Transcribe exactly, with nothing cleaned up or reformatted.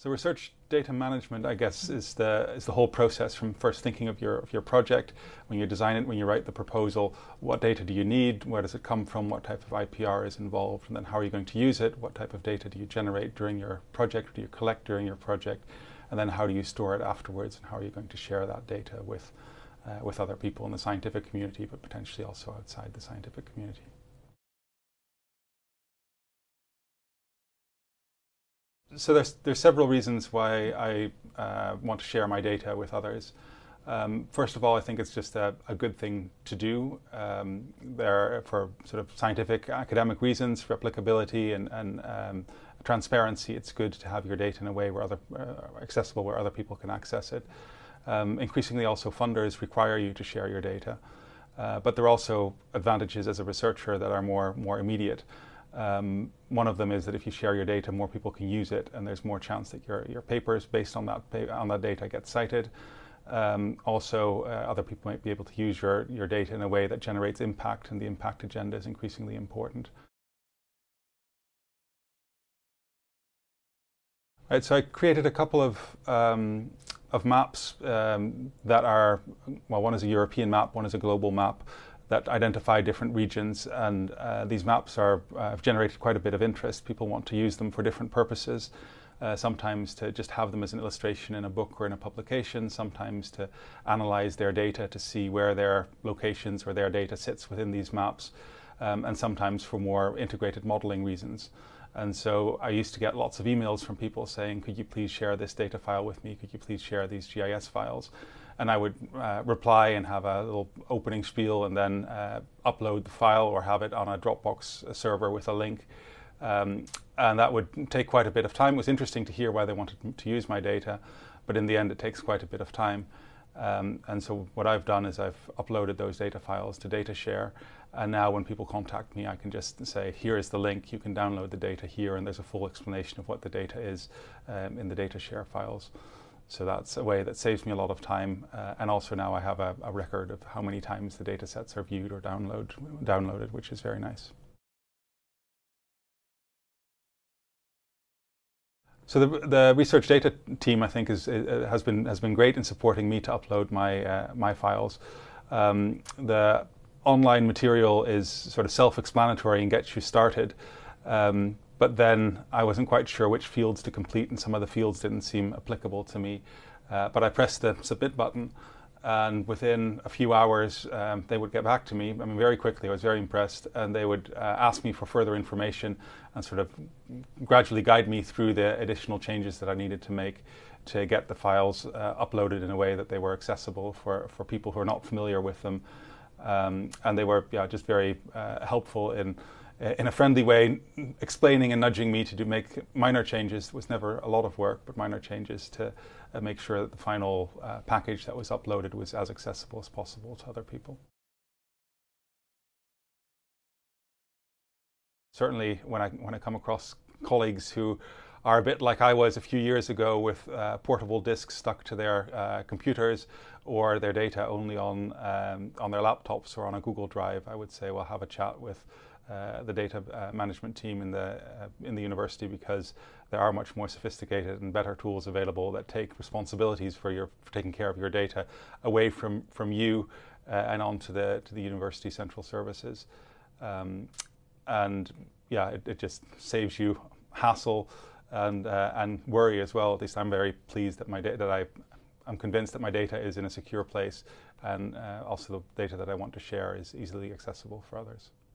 So research data management, I guess, is the is the whole process from first thinking of your of your project, when you design it, when you write the proposal, what data do you need, where does it come from, what type of I P R is involved, and then how are you going to use it, what type of data do you generate during your project, do you collect during your project, and then how do you store it afterwards, and how are you going to share that data with, uh, with other people in the scientific community, but potentially also outside the scientific community. So there's, there's several reasons why I uh, want to share my data with others. Um, first of all, I think it's just a, a good thing to do. Um, there, for sort of scientific, academic reasons, replicability and, and um, transparency, it's good to have your data in a way where other, uh, accessible, where other people can access it. Um, increasingly, also funders require you to share your data, uh, but there are also advantages as a researcher that are more more immediate. Um, one of them is that if you share your data, more people can use it, and there's more chance that your, your papers based on that, on that data get cited. Um, also, uh, other people might be able to use your, your data in a way that generates impact, and the impact agenda is increasingly important. All right, so I created a couple of, um, of maps um, that are, well, one is a European map, one is a global map, that identify different regions, and uh, these maps are, uh, have generated quite a bit of interest. People want to use them for different purposes, uh, sometimes to just have them as an illustration in a book or in a publication, sometimes to analyze their data to see where their locations or their data sits within these maps, um, and sometimes for more integrated modeling reasons. And so I used to get lots of emails from people saying, could you please share this data file with me? Could you please share these G I S files? And I would uh, reply and have a little opening spiel and then uh, upload the file or have it on a Dropbox server with a link. Um, and that would take quite a bit of time. It was interesting to hear why they wanted to use my data, but in the end it takes quite a bit of time. Um, and so what I've done is I've uploaded those data files to DataShare, and now when people contact me I can just say, here is the link, you can download the data here, and there's a full explanation of what the data is um, in the DataShare files. So that's a way that saves me a lot of time, uh, and also now I have a, a record of how many times the data sets are viewed or download, downloaded, which is very nice. So the, the research data team, I think, is, is, has been has been great in supporting me to upload my uh, my files. Um, the online material is sort of self-explanatory and gets you started, um, but then I wasn't quite sure which fields to complete, and some of the fields didn't seem applicable to me. Uh, but I pressed the submit button, and within a few hours um, they would get back to me. I mean, very quickly. I was very impressed, and they would uh, ask me for further information and sort of gradually guide me through the additional changes that I needed to make to get the files uh, uploaded in a way that they were accessible for, for people who are not familiar with them. Um, and they were yeah, just very uh, helpful in in a friendly way, explaining and nudging me to do make minor changes. It was never a lot of work, but minor changes to uh, make sure that the final uh, package that was uploaded was as accessible as possible to other people. Certainly when I, when I come across colleagues who are a bit like I was a few years ago with uh, portable disks stuck to their uh, computers or their data only on, um, on their laptops or on a Google Drive, I would say, well, have a chat with Uh, the data uh, management team in the uh, in the university, because there are much more sophisticated and better tools available that take responsibilities for your for taking care of your data away from from you uh, and onto the to the university central services, um, and yeah, it, it just saves you hassle and uh, and worry as well. At least I'm very pleased that my data that I I'm convinced that my data is in a secure place, and uh, also the data that I want to share is easily accessible for others.